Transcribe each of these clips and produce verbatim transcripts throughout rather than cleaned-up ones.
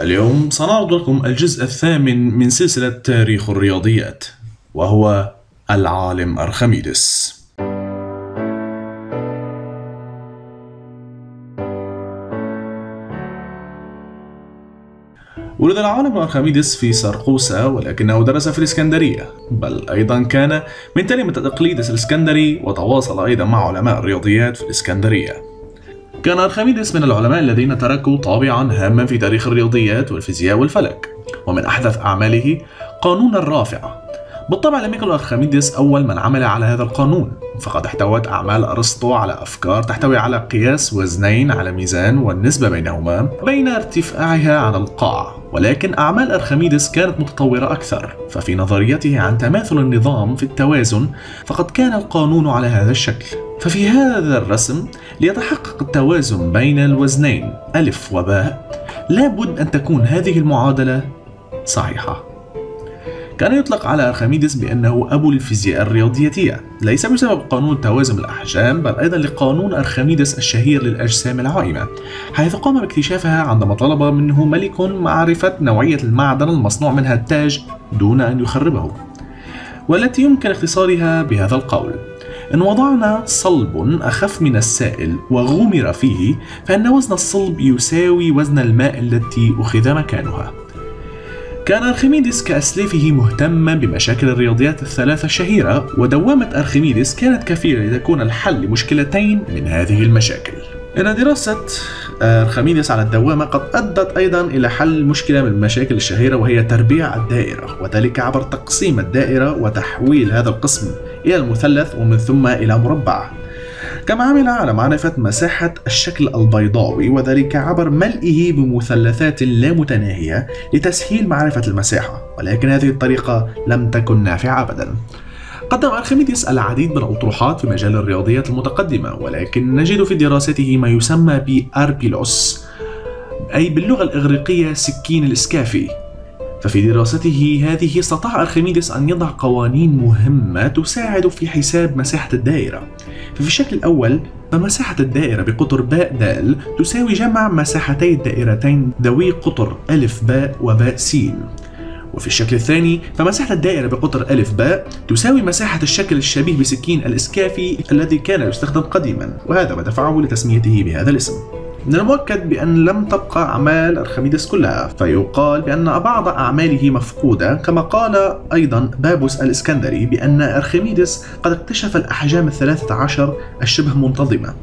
اليوم سنعرض لكم الجزء الثامن من سلسلة تاريخ الرياضيات، وهو العالم أرخميدس. ولد العالم أرخميدس في سرقوسة، ولكنه درس في الإسكندرية، بل أيضا كان من تلامذة إقليدس الإسكندري، وتواصل أيضا مع علماء الرياضيات في الإسكندرية. كان أرخميدس من العلماء الذين تركوا طابعا هاما في تاريخ الرياضيات والفيزياء والفلك، ومن أحدث أعماله قانون الرافعة. بالطبع لم يكن أرخميدس أول من عمل على هذا القانون، فقد احتوت أعمال أرسطو على أفكار تحتوي على قياس وزنين على ميزان والنسبة بينهما بين ارتفاعها عن القاع، ولكن أعمال أرخميدس كانت متطورة أكثر، ففي نظريته عن تماثل النظام في التوازن فقد كان القانون على هذا الشكل. ففي هذا الرسم ليتحقق التوازن بين الوزنين ألف وباء لابد أن تكون هذه المعادلة صحيحة. كان يطلق على أرخميدس بأنه أبو الفيزياء الرياضياتية، ليس بسبب قانون توازن الأحجام، بل أيضا لقانون أرخميدس الشهير للأجسام العائمة، حيث قام باكتشافها عندما طلب منه ملك معرفة نوعية المعدن المصنوع منها التاج دون أن يخربه، والتي يمكن اختصارها بهذا القول: إن وضعنا صلب أخف من السائل وغمر فيه، فإن وزن الصلب يساوي وزن الماء التي أخذ مكانها. كان أرخميدس كأسلافه مهتما بمشاكل الرياضيات الثلاثة الشهيرة، ودوامة أرخميدس كانت كفيلة لتكون الحل لمشكلتين من هذه المشاكل. إن دراسة أرخميدس على الدوامة قد أدت أيضا إلى حل مشكلة من المشاكل الشهيرة، وهي تربيع الدائرة، وذلك عبر تقسيم الدائرة وتحويل هذا القسم إلى المثلث ومن ثم إلى مربع. كما عمل على معرفة مساحة الشكل البيضاوي، وذلك عبر ملئه بمثلثات لا متناهية لتسهيل معرفة المساحة، ولكن هذه الطريقة لم تكن نافعة أبدا. قدم أرخميدس العديد من الأطروحات في مجال الرياضيات المتقدمة، ولكن نجد في دراسته ما يسمى بأربيلوس، أي باللغة الإغريقية سكين الإسكافي. ففي دراسته هذه استطاع أرخميدس أن يضع قوانين مهمة تساعد في حساب مساحة الدائرة. ففي الشكل الأول، فمساحة الدائرة بقطر باء د تساوي جمع مساحتي الدائرتين ذوي قطر ألف باء وباء س. وفي الشكل الثاني، فمساحة الدائرة بقطر ألف باء تساوي مساحة الشكل الشبيه بسكين الإسكافي الذي كان يستخدم قديما، وهذا ما دفعه لتسميته بهذا الاسم. من المؤكد بأن لم تبقى أعمال أرخميدس كلها، فيقال بأن بعض أعماله مفقودة، كما قال أيضا بابوس الإسكندري بأن أرخميدس قد اكتشف الأحجام الثلاثة عشر الشبه منتظمة،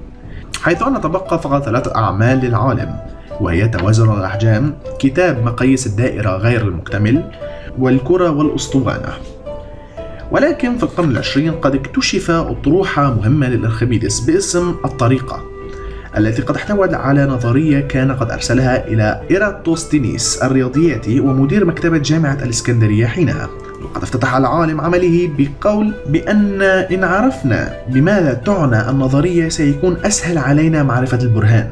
حيث أن تبقى فقط ثلاثة أعمال للعالم، وهي توازن الأحجام، كتاب مقاييس الدائرة غير المكتمل، والكرة والأسطوانة. ولكن في القرن العشرين قد اكتشف أطروحة مهمة لأرخميدس باسم الطريقة، التي قد احتوت على نظرية كان قد أرسلها إلى إراتوستينيس الرياضياتي ومدير مكتبة جامعة الإسكندرية حينها. وقد افتتح العالم عمله بقول بأن إن عرفنا بماذا تعنى النظرية سيكون أسهل علينا معرفة البرهان.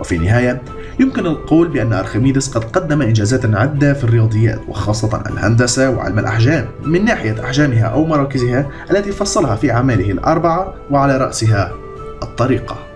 وفي النهاية يمكن القول بأن أرخميدس قد قدم إنجازات عدة في الرياضيات، وخاصة الهندسة وعلم الأحجام، من ناحية أحجامها أو مراكزها التي فصلها في أعماله الأربعة، وعلى رأسها الطريقة.